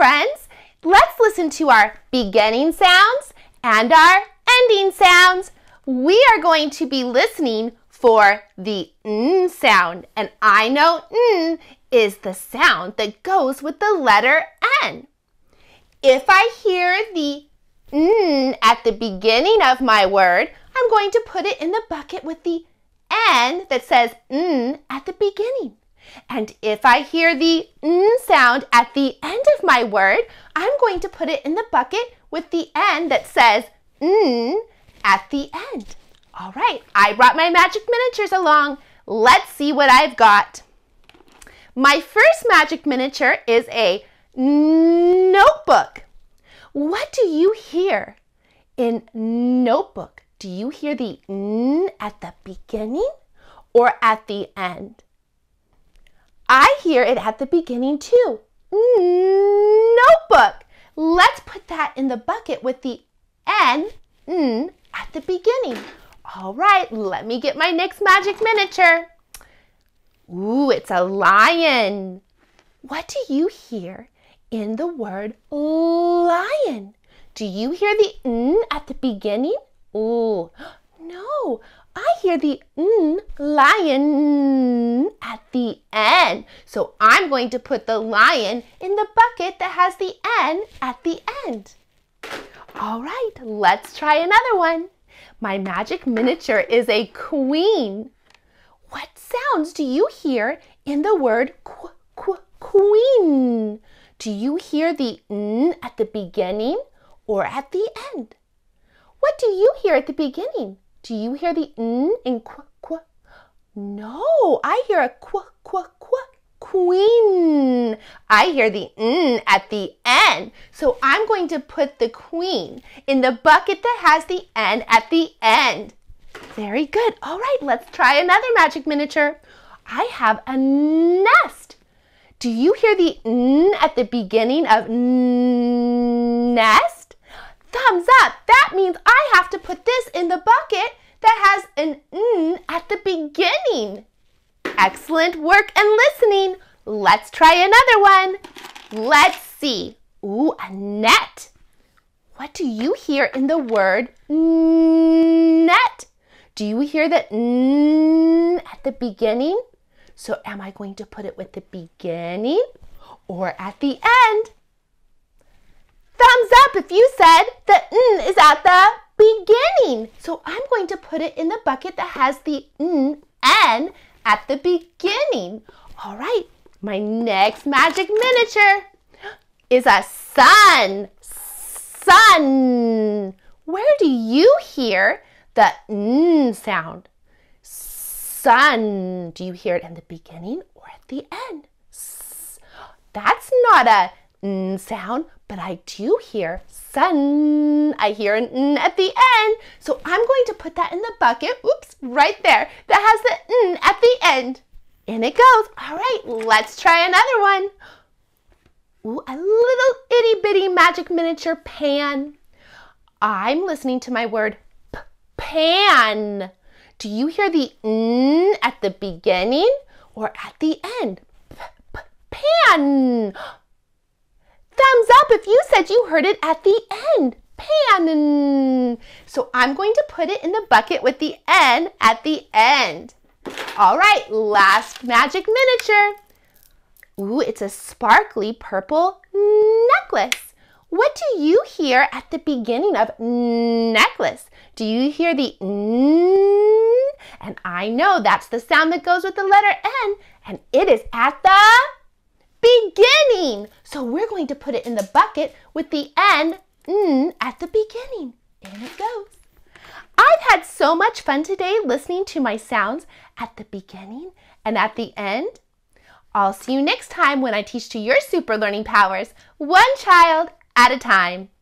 friends, let's listen to our beginning sounds and our ending sounds. We are going to be listening for the N sound, and I know N is the sound that goes with the letter N. If I hear the N at the beginning of my word, I'm going to put it in the bucket with the N that says N at the beginning. And if I hear the N sound at the end of my word, I'm going to put it in the bucket with the N that says N at the end. All right, I brought my magic miniatures along. Let's see what I've got. My first magic miniature is a notebook. What do you hear in notebook? Do you hear the N at the beginning or at the end? I hear it at the beginning too. Notebook. Let's put that in the bucket with the N at the beginning. All right, let me get my next magic miniature. Ooh, it's a lion. What do you hear in the word lion? Do you hear the N at the beginning? Ooh, no. I hear the N, lion, at the end. So I'm going to put the lion in the bucket that has the N at the end. All right, let's try another one. My magic miniature is a queen. What sounds do you hear in the word queen? Do you hear the N at the beginning or at the end? What do you hear at the beginning? Do you hear the N in qu? No, I hear a queen. I hear the N at the end. So I'm going to put the queen in the bucket that has the N at the end. Very good. All right, let's try another magic miniature. I have a nest. Do you hear the N at the beginning of nest? Thumbs up, that means I have to put this in the bucket that has an N at the beginning. Excellent work and listening. Let's try another one. Let's see. Ooh, a net. What do you hear in the word net? Do you hear the N at the beginning? So am I going to put it with the beginning or at the end? Thumbs up if you said the N is at the beginning. So I'm going to put it in the bucket that has the N at the beginning. All right, my next magic miniature is a sun. Sun. Where do you hear the N sound? Sun. Do you hear it in the beginning or at the end? That's not a N sound, but I do hear sun. I hear an N at the end. So I'm going to put that in the bucket, oops, right there, that has the N at the end. In it goes. All right, let's try another one. Ooh, a little itty bitty magic miniature pan. I'm listening to my word pan. Do you hear the N at the beginning or at the end? Pan. Thumbs up if you said you heard it at the end. Pan. So I'm going to put it in the bucket with the N at the end. All right, last magic miniature. Ooh, it's a sparkly purple necklace. What do you hear at the beginning of necklace? Do you hear the N? And I know that's the sound that goes with the letter N, and it is at the beginning. So we're going to put it in the bucket with the N at the beginning. In it goes. I've had so much fun today listening to my sounds at the beginning and at the end. I'll see you next time when I teach to your super learning powers, one child at a time.